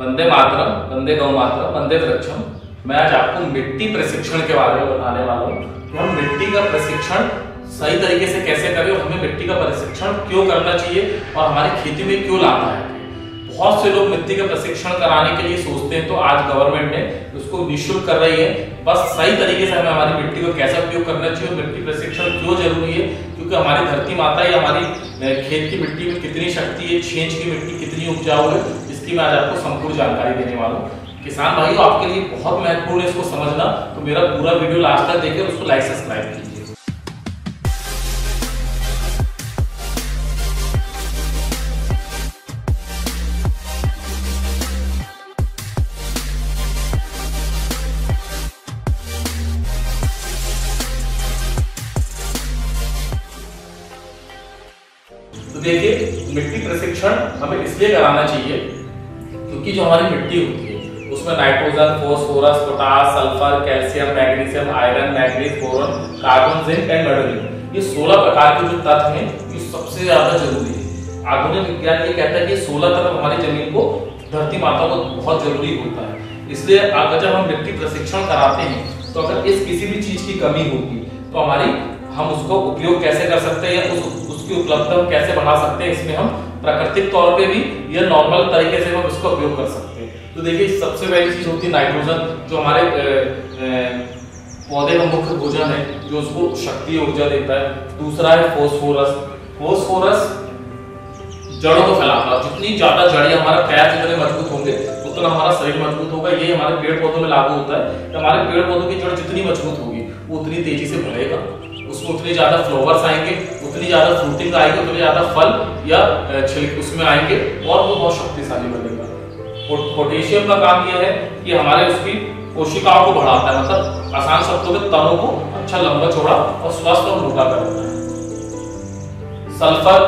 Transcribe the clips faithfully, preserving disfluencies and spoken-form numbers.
वंदे मातरम, वंदे गौ मातरम, वंदे वृक्षम। मैं आज आपको मिट्टी प्रशिक्षण के बारे में बताने वाला हूँ कि हम मिट्टी का प्रशिक्षण सही तरीके से कैसे करें और हमें मिट्टी का प्रशिक्षण क्यों करना चाहिए और हमारी खेती में क्यों लाना है। बहुत से लोग मिट्टी का प्रशिक्षण कराने के लिए सोचते हैं, तो आज गवर्नमेंट ने उसको निःशुल्क कर रही है। बस सही तरीके से हमें हमारी मिट्टी को कैसा उपयोग करना चाहिए, मिट्टी प्रशिक्षण क्यों जरूरी है, क्योंकि हमारी धरती माता या हमारी खेत की मिट्टी में कितनी शक्ति है, छेंच की मिट्टी कितनी उपजाऊ है, इसकी मैं आज आपको संपूर्ण जानकारी देने वाला हूँ। किसान भाइयों, आपके लिए बहुत महत्वपूर्ण है इसको समझना, तो मेरा पूरा वीडियो लास्ट तक देखकर उसको लाइक सब्सक्राइब कीजिए। देखिए, मिट्टी प्रशिक्षण हमें इसलिए कराना चाहिए क्योंकि जो हमारी मिट्टी होती है उसमें nitrogen, phosphorus, potash, sulphur, calcium, magnesium, iron, manganese, boron, carbon, zinc and beryllium, ये सोलह प्रकार के जो तत्व हैं ये सबसे ज्यादा जरूरी है। आधुनिक विज्ञान ये कहता है कि सोलह तत्व हमारी जमीन को, धरती माता को बहुत जरूरी होता है। इसलिए अगर जब हम मिट्टी प्रशिक्षण कराते हैं तो अगर इस किसी भी चीज की कमी होगी तो हमारी हम उसको उपयोग कैसे कर सकते हैं या उस उसकी उपलब्धता कैसे बढ़ा सकते हैं, इसमें हम प्राकृतिक तौर पे भी या नॉर्मल तरीके से हम इसका उपयोग कर सकते हैं। तो देखिए, सबसे पहली चीज होती है नाइट्रोजन, जो हमारे ए, ए, पौधे का मुख्य भोजन है, जो उसको शक्ति ऊर्जा देता है। दूसरा है फॉस्फोरस। फॉस्फोरस जड़ों को फैलाता है, जितनी ज्यादा जड़ें हमारा पैर जितने मजबूत होंगे उतना हमारा शरीर मजबूत होगा। ये हमारे पेड़ पौधों में लागू होता है। हमारे पेड़ पौधों की जड़ जितनी मजबूत होगी वो उतनी तेजी से बढ़ेगा, उसमें उतने ज्यादा फ्लावर्स आएंगे, उतनी ज्यादा फ्रूटिंग आएगी, उतने ज्यादा फल या छिलके उसमें आएंगे और वो बहुत शक्तिशाली बनेगा। पोटेशियम का काम यह है कि हमारे उसकी कोशिकाओं को बढ़ाता है, मतलब आसान शब्दों में तनों को अच्छा लंबा चौड़ा और स्वस्थ और मोटा कर देता है। सल्फर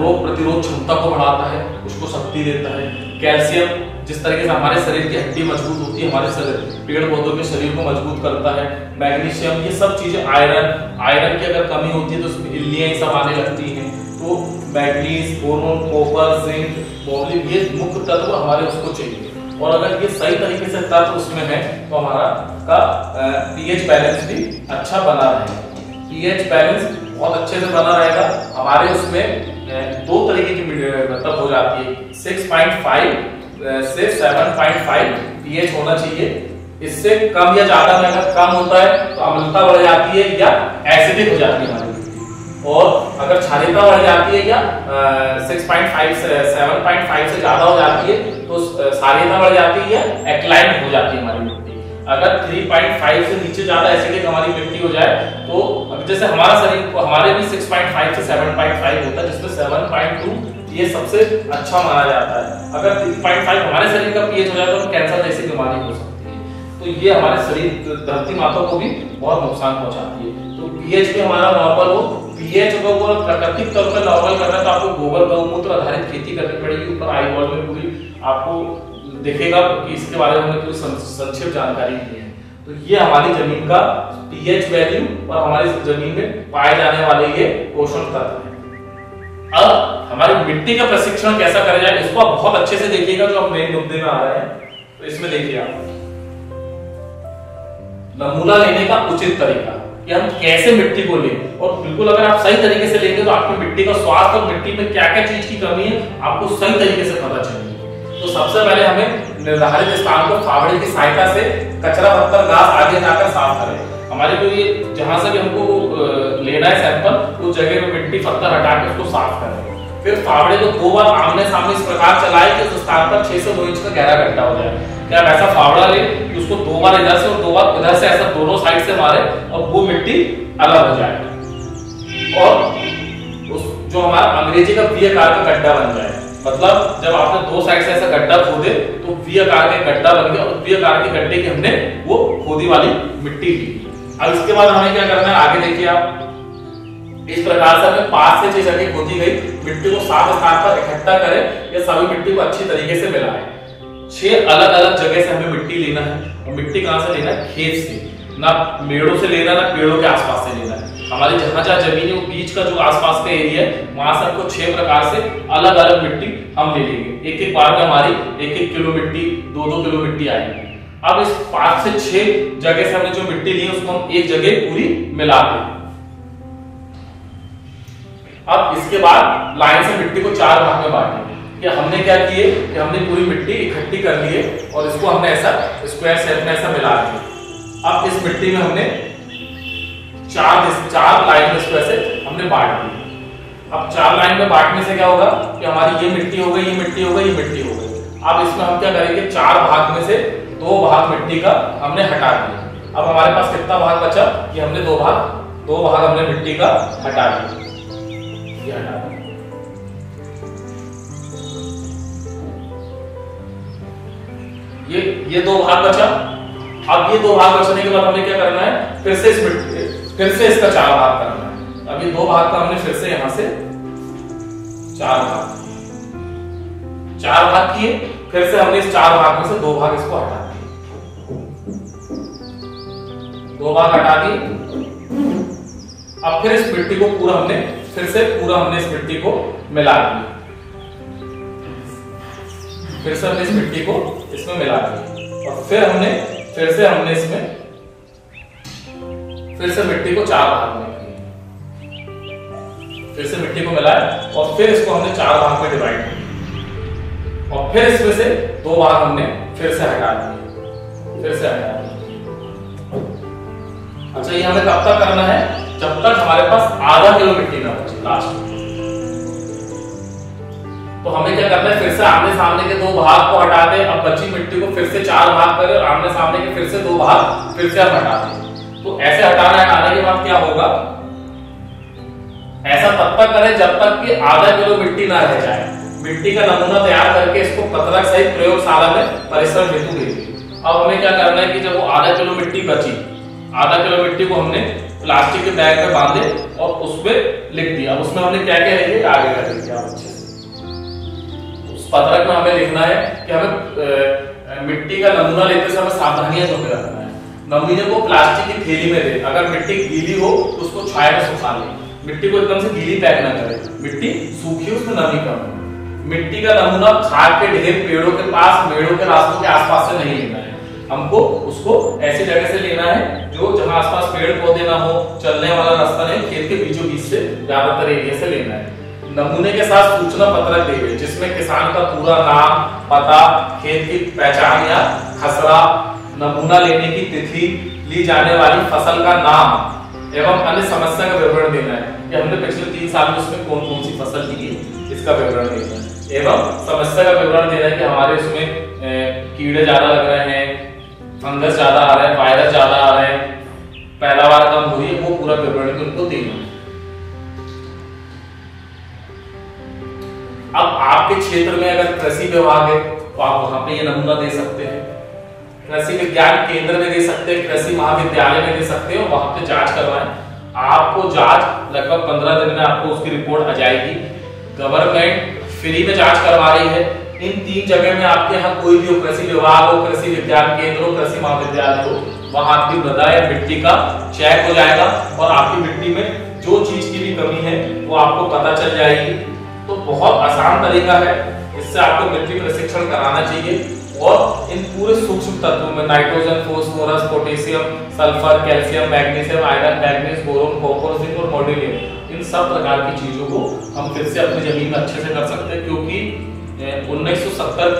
रोग प्रतिरोध क्षमता को बढ़ाता है, उसको शक्ति देता है। कैल्शियम, जिस तरीके से हमारे शरीर की हड्डी मजबूत होती है, हमारे शरीर पेड़ पौधों के शरीर को मजबूत करता है। मैग्नीशियम, ये सब चीजें, आयरन आयरन की अगर कमी होती है तो उसमें इल्लियाँ सब आने लगती हैं। तो मैग्नीज, बोरोन, कॉपर, जिंक, मोलिब, ये मुख्य तत्व हमारे उसको चाहिए। और अगर ये सही तरीके से तत्व उसमें है तो हमारा का पीएच बैलेंस भी अच्छा बना रहेगा। पीएच बैलेंस बहुत अच्छे से बना रहेगा। हमारे उसमें दो तरीके की मतलब हो जाती है, सिक्स पॉइंट फाइव से सात पॉइंट पाँच पीएच होना चाहिए। इससे कम या ज्यादा में अगर कम होता है तो अम्लता बढ़ जाती है या एसिडिक हो जाती है हमारी, और अगर क्षारीयता बढ़ जाती है या छह पॉइंट पाँच से सात पॉइंट पाँच से ज्यादा हो जाती है तो क्षारीयता बढ़ जाती है या एक्लाइन हो जाती है हमारी मिट्टी। अगर तीन पॉइंट पाँच से नीचे ज्यादा एसिडिक हमारी मिट्टी हो जाए तो जैसे हमारा शरीर को, हमारे भी छह पॉइंट पाँच से सात पॉइंट पाँच होता है, जिसमें सात पॉइंट दो ये सबसे अच्छा माना जाता है। अगर तीन पॉइंट पाँच हमारे शरीर का पीएच हो जाए तो कैंसर जैसी बीमारी हो सकती है। तो ये हमारे शरीर, धरती माता को भी बहुत नुकसान पहुंचाती है। तो पीएच भी हमारा नॉर्मल हो, पीएच को प्राकृतिक तौर पर नॉर्मल करना तो आपको गोबर, गौमूत्र आधारित खेती करनी पड़ेगी। ऊपर आई बॉल में पूरी आपको दिखेगा कि इसके बारे में पूरी संक्षिप्त जानकारी दी है। तो ये हमारी जमीन का पीएच वैल्यू और हमारी जमीन में पाए जाने वाले ये पोषण तत्व है। अब हमारी मिट्टी का प्रशिक्षण कैसा करा जाए इसको आप बहुत अच्छे से देखिएगा, जो हम मेन मुद्दे में आ रहे हैं। तो इसमें देखिए आप नमूना लेने का उचित तरीका कि हम कैसे मिट्टी को लें, और बिल्कुल अगर आप सही तरीके से लेंगे तो आपकी मिट्टी का स्वास्थ्य और मिट्टी में क्या क्या चीज की कमी है आपको सही तरीके से पता चलेगी। तो सबसे पहले हमें निर्धारित स्थान को फावड़े की सहायता से कचरा, पत्थर, घास आगे जाकर साफ करें। हमारे को ये जहां से भी हमको लेना है सैंपल, उस जगह में मिट्टी पत्थर हटा के उसको साफ करें। फिर फावड़े को दो बार आमने सामने इस प्रकार चलाएं कि उस स्थान पर छह से दो इंच का गहरा गड्ढा हो जाए। क्या आप ऐसा फावड़ा ले कि उसको दो बार इधर से और दो बार उधर से ऐसा दोनों साइड से मारे और वो मिट्टी अलग हो जाए और उस जो हमारा अंग्रेजी का वी आकार का गड्ढा बन जाए। मतलब जब आपने दो साइड से ऐसा गड्ढा खोदे तो वी आकार का गड्ढा बन गया और वी आकार के गड्ढे की हमने वो खोदी वाली मिट्टी ली। अब इसके बाद हमें क्या करना है, आगे देखिए आप। इस प्रकार से हमें पांच से छह जगह खोदी गई मिट्टी को साफ स्थान पर इकट्ठा करें या सभी मिट्टी को अच्छी तरीके से मिलाएं। छह अलग अलग जगह से हमें मिट्टी लेना है। और मिट्टी कहां से लेना है? खेत से, ना मेड़ों से लेना, ना पेड़ों के आसपास से लेना है। हमारे जहाँ जहाँ जमीन है वो बीच का जो आसपास का एरिया है वहां से हमको छह प्रकार से अलग अलग मिट्टी हम ले लेंगे। एक एक बार में हमारी एक एक किलो मिट्टी दो दो किलो मिट्टी आएगी। अब इस पांच से छह जगह से हमने जो मिट्टी ली उसको हम एक जगह पूरी मिला दें। अब इसके बाद लाइन से मिट्टी को चार भाग में बांटें। कि हमने क्या किए कि हमने पूरी मिट्टी इकट्ठी कर ली है और इसको हमने ऐसा स्क्वायर शेप में ऐसा मिला दिया। अब इस मिट्टी में हमने चार चार लाइन में स्क्वायर से हमने बांट दी। अब चार लाइन में बांटने से क्या होगा कि हमारी ये मिट्टी हो गई, ये मिट्टी हो गई, ये मिट्टी हो गई। अब इसमें हम क्या करेंगे, चार भाग में से दो भाग मिट्टी का हमने हटा दिया। अब हमारे पास कितना भाग बचा कि हमने दो भाग दो भाग हमने मिट्टी का हटा दिया। ये ये दो भाग बचा। अब ये दो भाग बचने के बाद हमें क्या करना है, फिर से इस मिट्टी फिर से इसका चार भाग करना है। अब ये दो भाग का हमने फिर से यहां से चार भाग चार भाग किए। फिर से हमने इस चार भाग में से दो भाग इसको हटा दिए, दो भाग हटा दिए। अब फिर इस मिट्टी को पूरा हमने फिर से पूरा हमने इस मिट्टी को मिला दिया। फिर से हमने इस मिट्टी को इसमें मिला दिया और फिर हमने फिर से हमने इसमें फिर से मिट्टी को चार भाग में फिर से मिट्टी को मिलाया और फिर इसको हमने चार भाग में डिवाइड किया और फिर इसमें से दो भाग हमने फिर से हटा दिए फिर से हटा दिए। अच्छा, ये हमें तब तक करना है जब तक हमारे पास आधा किलो मिट्टी ना बचे लास्ट। तो हमें क्या करना है, फिर से आमने सामने के दो भाग को हटा दें। अब बची मिट्टी को फिर से चार भाग करें और आमने सामने के फिर से दो भाग फिर से हम हटा दें। तो ऐसे हटाना हटाने के बाद क्या होगा, ऐसा तब तक करें जब तक कि आधा किलो मिट्टी ना रह जाए। मिट्टी का नमूना तैयार करके इसको पत्रक सहित प्रयोगशाला में परीक्षण हेतु भेजें। अब हमें क्या करना है कि जब वो आधा किलो मिट्टी बची, आधा किलो मिट्टी को हमने प्लास्टिक के बैग में बांधे और उसमें लिख दिया। अब उसमें हमने क्या क्या है आगे कर दिया। पत्रक में हमें लिखना है कि हमें मिट्टी का नमूना लेते समय सावधानियां बरतनी रखना है। नमूने को प्लास्टिक की थैली में दें। अगर मिट्टी गीली हो तो उसको छाया में सुखा लें। मिट्टी को एकदम से गीली पैक न करें, मिट्टी सूखी उसमें नमी कम हो। मिट्टी का नमूना खाद के ढेर, पेड़ों के पास, मेड़ों के रास्तों के आसपास से नहीं लेना है। हमको उसको ऐसी जगह से लेना है जो जहाँ आसपास पेड़ पौधे ना हो, चलने वाला रास्ता नहीं, खेत के बीचों बीच से ज्यादातर एरिया से लेना है। नमूने के साथ सूचना पत्रक देंगे जिसमें किसान का पूरा नाम, पता, खेत की पहचान या खसरा, नमूना लेने की तिथि, ली जाने वाली फसल का नाम एवं अन्य समस्या का विवरण देना है कि हमने पिछले तीन साल में उसमें कौन कौन सी फसल ली है इसका विवरण देना है एवं समस्या का विवरण देना है कि हमारे उसमें कीड़े ज्यादा लग रहे हैं, फंगस ज्यादा आ रहे हैं, वायरस ज्यादा आ रहे हैं, पैदावार कम हुई, वो पूरा विवरण उनको देना है। अब आपके क्षेत्र में अगर कृषि विभाग है तो आप वहां पे ये नमूना दे सकते हैं, कृषि विज्ञान केंद्र में दे सकते हैं, कृषि महाविद्यालय में दे सकते हैं। वहां पे जांच करवाएं। आपको जांच लगभग पंद्रह दिन में आपको उसकी रिपोर्ट आ जाएगी। गवर्नमेंट फ्री में जांच करवा रही है। इन तीन जगह में आपके यहाँ कोई भी हो, कृषि विभाग हो, कृषि विज्ञान केंद्र हो, कृषि महाविद्यालय हो, वहां आपकी मृदा या मिट्टी का चेक हो जाएगा और आपकी मिट्टी में जो चीज की भी कमी है वो आपको पता चल जाएगी। तो बहुत आसान तरीका है, इससे आपको मिट्टी प्रशिक्षण कराना चाहिए और इन पूरे सूक्ष्म तत्वों में nitrogen, phosphorus, potassium, sulphur, calcium, magnesium, iron, manganese, boron, copper, zinc और मोडिलियम, इन सब प्रकार की चीजों को हम फिर से अपनी जमीन में अच्छे से कर सकते हैं। क्योंकि उन्नीस सौ सत्तर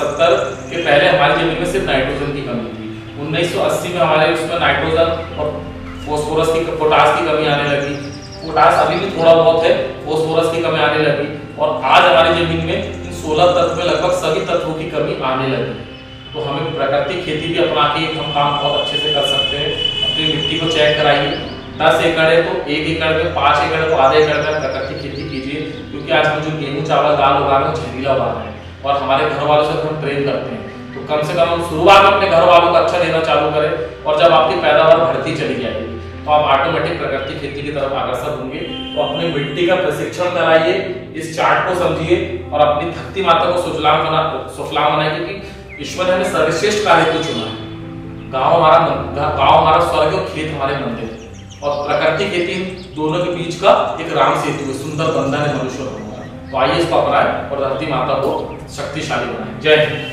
सत्तर के पहले हमारी जमीन में सिर्फ नाइट्रोजन की कमी थी। उन्नीस सौ अस्सी में हमारे उसमें नाइट्रोजन और फास्फोरस की पोटास की कमी आने लगी। पोटास अभी भी थोड़ा बहुत है, फास्फोरस की कमी आने लगी और आज हमारी जमीन में इन सोलह तत्व में लगभग सभी तत्वों की कमी आने लगी। तो हमें प्राकृतिक खेती भी अपना के हम काम बहुत अच्छे से कर सकते हैं। अपनी मिट्टी को चेक कराइए। दस एकड़ है तो एक एकड़ में, पाँच एकड़ को आधे एकड़ में प्राकृतिक खेती कीजिए। क्योंकि आज हम जो गेहूँ, चावल, दाल उगा रहे हैं जहरीला उगा रहे हैं और हमारे घर वालों से हम ट्रेन करते हैं। तो कम से कम हम शुरुआत में अपने घर वालों को अच्छा देना चालू करें और जब आपकी पैदावार बढ़ती चली जाएगी तो आप ऑटोमेटिक प्राकृतिक खेती की तरफ आकर्षित होंगे। तो अपने मिट्टी का प्रशिक्षण कराइए, इस चार्ट को समझिए और अपनी धरती माता को सुफलाम बना सुफलाम बनाए क्योंकि ईश्वर ने हमें सर्वश्रेष्ठ कार्य को चुना है। गाँव हमारा गाँव हमारा स्वर्ग और खेत हमारे मंदिर। और प्राकृतिक खेती दोनों के बीच का एक राम सेतु है, सुंदर बंधन है मनुष्य। तो आइए इसको अपनाएं और धरती माता को शक्तिशाली बनाए। जय हिंद।